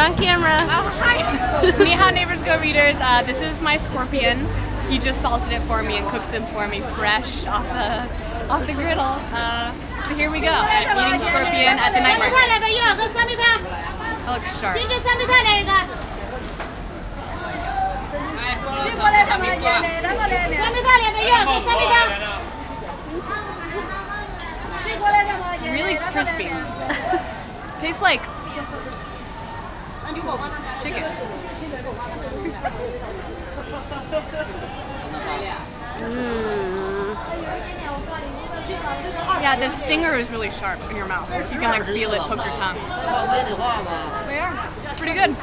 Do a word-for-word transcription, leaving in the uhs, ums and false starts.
on camera. Oh, hi. Miha Neighbors Go Readers. Uh, this is my scorpion. He just salted it for me and cooked them for me fresh off the, off the griddle. Uh, so here we go. Eating scorpion at the night market. It looks sharp. It's really crispy. Tastes like chicken. Mm. Yeah, the stinger is really sharp in your mouth. You can like feel it poke your tongue. But yeah, pretty good.